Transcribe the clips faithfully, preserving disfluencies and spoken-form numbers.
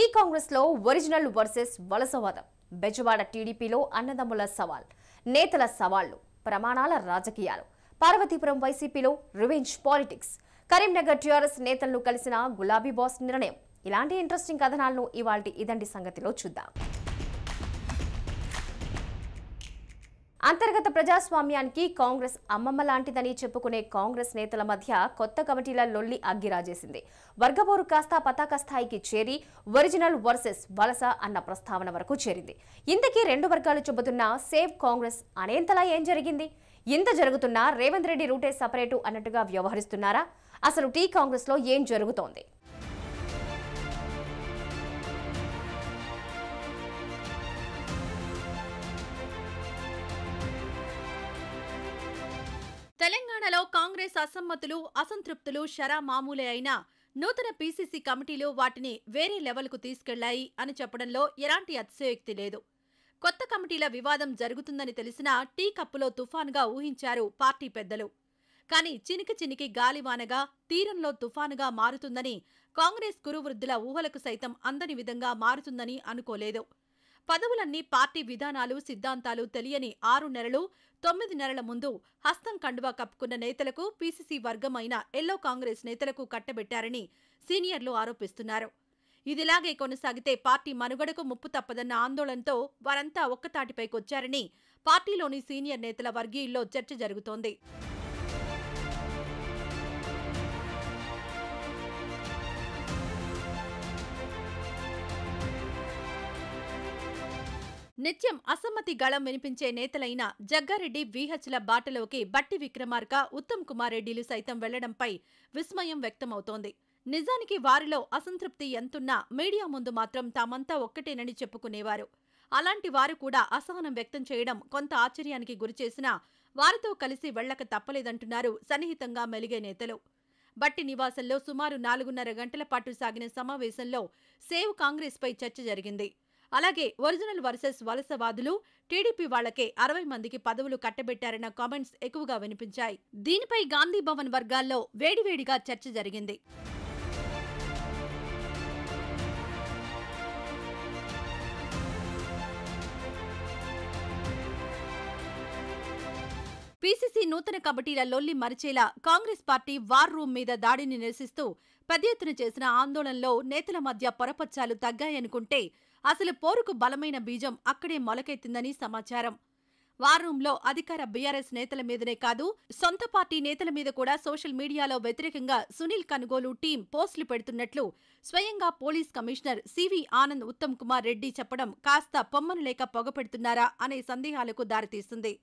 Tea Congress లో original versus వలసవాదం Bezawada టీడీపీలో అన్నదమ్ముల సవాల్ నేతల సవాళ్లు ప్రమాణాల రాజకీయాలు పార్వతీపురం వైసీపీలో రివెంజ్ పాలిటిక్స్ కరీంనగర్ టీఆర్ఎస్ నేతలను కలిసిన గులాబీ బాస్ నిర్ణయం ఇలాంటి ఇంట్రెస్టింగ్ కథనాలను ఇవాల్టి ఇదండి సంగతిలో చూద్దాం. అంతర్గత ప్రజాస్వామ్యానికి కాంగ్రెస్ అమ్మమ్మ లాంటిదని చెప్పుకునే కాంగ్రెస్ నేతల మధ్య కొత్త కమిటీల లొల్లి అగ్గిరాజేసింది. వర్గపూర్ కాస్త పతాక స్థాయికి చేరి ఒరిజినల్ వర్సెస్ వలస అన్న ప్రస్తావన వరకు చేరింది. ఇంతకీ రెండు వర్గాలు చెబుతున్న సేవ్ కాంగ్రెస్ అనేంతలా ఏం జరిగింది? ఇంత జరుగుతున్నా రేవంత్ రెడ్డి రూటే సపరేటు అన్నట్టుగా వ్యవహరిస్తున్నారా? అసలు టీ కాంగ్రెస్లో ఏం జరుగుతోంది? తెలంగాణలో కాంగ్రెస్ అసమ్మతులు అసంతృప్తులు షరా మామూలే అయినా నూతన పీసీసీ కమిటీలు వాటిని వేరే లెవెల్కు తీసుకెళ్లాయి అని చెప్పడంలో ఎలాంటి అతిశయోక్తి లేదు. కొత్త కమిటీల వివాదం జరుగుతుందని తెలిసినా టీ కప్పులో తుఫానుగా ఊహించారు పార్టీ పెద్దలు. కానీ చినికి చినికి గాలివానగా తీరంలో తుఫానుగా మారుతుందని, కాంగ్రెస్ కురువృద్ధుల ఊహలకు సైతం అందని విధంగా మారుతుందని అనుకోలేదు. పదవులన్నీ పార్టీ విధానాలు సిద్ధాంతాలు తెలియని ఆరు నెలలు తొమ్మిది నెలల ముందు హస్తం కండువా కప్పుకున్న నేతలకు పీసీసీ వర్గమైన ఎల్లో కాంగ్రెస్ నేతలకు కట్టబెట్టారని సీనియర్లు ఆరోపిస్తున్నారు. ఇదిలాగే కొనసాగితే పార్టీ మనుగడకు ముప్పు తప్పదన్న ఆందోళనతో వారంతా ఒక్కతాటిపైకొచ్చారని పార్టీలోని సీనియర్ నేతల వర్గీయుల్లో చర్చ జరుగుతోంది. నిత్యం అసమ్మతి గళం వినిపించే నేతలైన జగ్గారెడ్డి వీహెచ్ల బాటలోకి బట్టి విక్రమార్క ఉత్తమ్ కుమార్ రెడ్డిలు సైతం వెళ్లడంపై విస్మయం వ్యక్తమవుతోంది. నిజానికి వారిలో అసంతృప్తి ఎంతున్నా మీడియా ముందు మాత్రం తామంతా ఒక్కటేనని చెప్పుకునేవారు. అలాంటి వారు కూడా అసహనం వ్యక్తం చేయడం కొంత ఆశ్చర్యానికి గురిచేసినా వారితో కలిసి వెళ్లక తప్పలేదంటున్నారు సన్నిహితంగా మెలిగే నేతలు. బట్టి నివాసంలో సుమారు నాలుగున్నర గంటల పాటు సాగిన సమావేశంలో సేవ్ కాంగ్రెస్పై చర్చ జరిగింది. అలాగే ఒరిజినల్ వర్సెస్ వలసవాదులు టీడీపీ వాళ్లకే అరవై మందికి పదవులు కట్టబెట్టారన్న కామెంట్స్ ఎక్కువగా వినిపించాయి. దీనిపై గాంధీ భవన్ వర్గాల్లో వేడివేడిగా చర్చ జరిగింది. పీసీసీ నూతన కమిటీల లొల్లి మరిచేలా కాంగ్రెస్ పార్టీ వార్ రూమ్ మీద దాడిని నిరసిస్తూ పెద్ద ఎత్తున చేసిన ఆందోళనలో నేతల మధ్య పొరపచ్చాలు తగ్గాయనుకుంటే అసలు పోరుకు బలమైన బీజం అక్కడే మొలకెత్తిందని సమాచారం. వార్ రూంలో అధికార బీఆర్ఎస్ నేతల మీదనే కాదు, సొంత పార్టీ నేతల మీద కూడా సోషల్ మీడియాలో వ్యతిరేకంగా సునీల్ కనుగోలు టీం పోస్టులు పెడుతున్నట్లు స్వయంగా police commissioner CV Anand Uttam Kumar Reddy చెప్పడం కాస్త పొమ్మను లేక పొగపెడుతున్నారా అనే సందేహాలకు దారితీస్తుంది.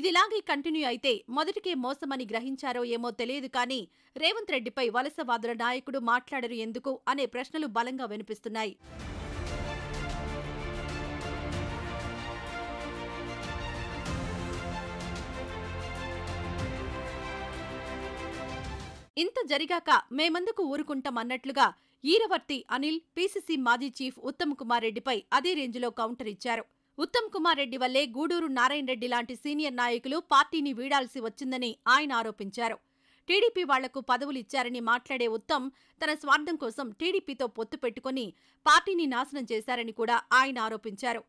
ఇదిలాగే కంటిన్యూ అయితే మొదటికే మోసమని గ్రహించారో ఏమో తెలియదు, కానీ రేవంత్ రెడ్డిపై వలసవాదుల నాయకుడు మాట్లాడరు ఎందుకు అనే ప్రశ్నలు బలంగా వినిపిస్తున్నాయి. ఇంత జరిగాక మేమందుకు ఊరుకుంటామన్నట్లుగా ఈరవర్తి అనిల్ పీసీసీ మాజీ చీఫ్ ఉత్తమ్ కుమార్ రెడ్డిపై అదే రేంజ్లో కౌంటర్ ఇచ్చారు. ఉత్తమ్ కుమార్ రెడ్డి వల్లే గూడూరు నారాయణ రెడ్డి లాంటి సీనియర్ నాయకులు పార్టీని వీడాల్సి వచ్చిందని ఆయన ఆరోపించారు. టీడీపీ వాళ్లకు పదవులు ఇచ్చారని మాట్లాడే ఉత్తమ్ తన స్వార్థం కోసం టీడీపీతో పొత్తు పెట్టుకుని పార్టీని నాశనం చేశారని కూడా ఆయన ఆరోపించారు.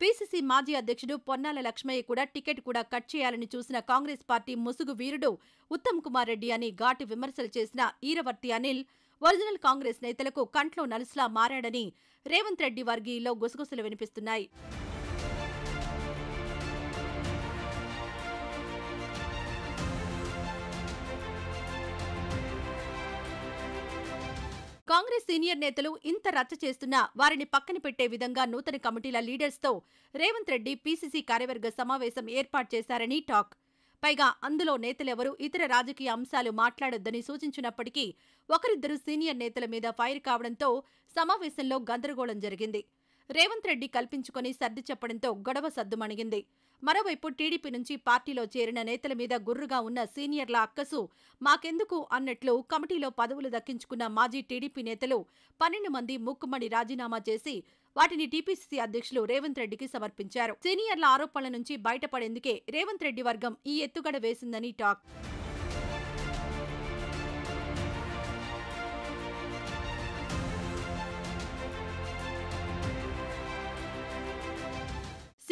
పీసీసీ మాజీ అధ్యక్షుడు పొన్నాల లక్ష్మయ్య కూడా టికెట్ కూడా కట్ చేయాలని చూసిన కాంగ్రెస్ పార్టీ ముసుగు వీరుడు ఉత్తమ్ కుమార్ రెడ్డి అని ఘాటు విమర్శలు చేసిన ఈరవర్తి అనిల్ ఒరిజినల్ కాంగ్రెస్ నేతలకు కంట్లో నలుసులా మారాడని రేవంత్ రెడ్డి వర్గీయుల్లో గుసగుసలు వినిపిస్తున్నాయి. కాంగ్రెస్ సీనియర్ నేతలు ఇంత రచ్చ చేస్తున్నా వారిని పక్కన పెట్టే విధంగా నూతన కమిటీల లీడర్స్తో రేవంత్ రెడ్డి పీసీసీ కార్యవర్గ సమావేశం ఏర్పాటు చేశారని టాక్. పైగా అందులో నేతలెవరూ ఇతర రాజకీయ అంశాలు మాట్లాడొద్దని సూచించినప్పటికీ ఒకరిద్దరు సీనియర్ నేతల మీద ఫైర్ కావడంతో సమావేశంలో గందరగోళం జరిగింది. రేవంత్ రెడ్డి కల్పించుకుని సర్ది చెప్పడంతో గొడవ సద్దుమణిగింది. మరోవైపు టీడీపీ నుంచి పార్టీలో చేరిన నేతల మీద గుర్రుగా ఉన్న సీనియర్ల అక్కసు మాకెందుకు అన్నట్లు కమిటీలో పదవులు దక్కించుకున్న మాజీ టీడీపీ నేతలు పన్నెండు మంది మూక్కుమ్మడి రాజీనామా చేసి వాటిని టీపీసీసీ అధ్యక్షులు రేవంత్ రెడ్డికి సమర్పించారు. సీనియర్ల ఆరోపణల నుంచి బయటపడేందుకే రేవంత్ రెడ్డి వర్గం ఈ ఎత్తుగడ వేసిందని టాక్.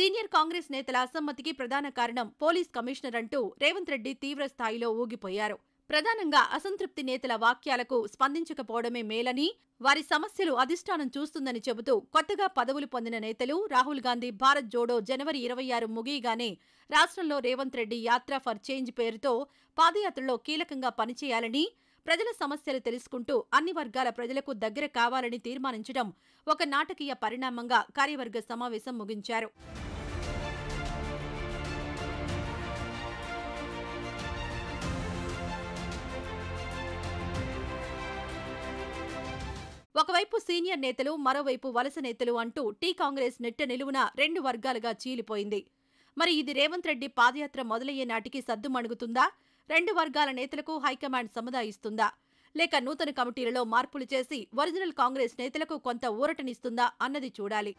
సీనియర్ కాంగ్రెస్ నేతల అసమ్మతికి ప్రధాన కారణం పోలీస్ కమిషనర్ అంటూ రేవంత్ రెడ్డి తీవ్ర స్థాయిలో ఊగిపోయారు. ప్రధానంగా అసంతృప్తి నేతల వాక్యాలకు స్పందించకపోవడమే మేలని, వారి సమస్యలు అధిష్టానం చూస్తుందని చెబుతూ కొత్తగా పదవులు పొందిన నేతలు రాహుల్ గాంధీ భారత్ జోడో జనవరి ఇరవై ఆరు ముగియగానే రాష్ట్రంలో రేవంత్ రెడ్డి యాత్ర ఫర్ చేంజ్ పేరుతో పాదయాత్రలో కీలకంగా పనిచేయాలని, ప్రజల సమస్యలు తెలుసుకుంటూ అన్ని వర్గాల ప్రజలకు దగ్గర కావాలని తీర్మానించడం ఒక నాటకీయ పరిణామంగా కార్యవర్గ సమావేశం ముగించారు. ఒకవైపు సీనియర్ నేతలు, మరోవైపు వలస నేతలు అంటూ టీ కాంగ్రెస్ నెట్ట నిలువున రెండు వర్గాలుగా చీలిపోయింది. మరి ఇది రేవంత్ రెడ్డి పాదయాత్ర మొదలయ్యే నాటికి సద్దు మణుగుతుందా? రెండు వర్గాల నేతలకు హైకమాండ్ సముదాయిస్తుందా? లేక నూతన కమిటీలలో మార్పులు చేసి ఒరిజినల్ కాంగ్రెస్ నేతలకు కొంత ఊరటనిస్తుందా అన్నది చూడాలి.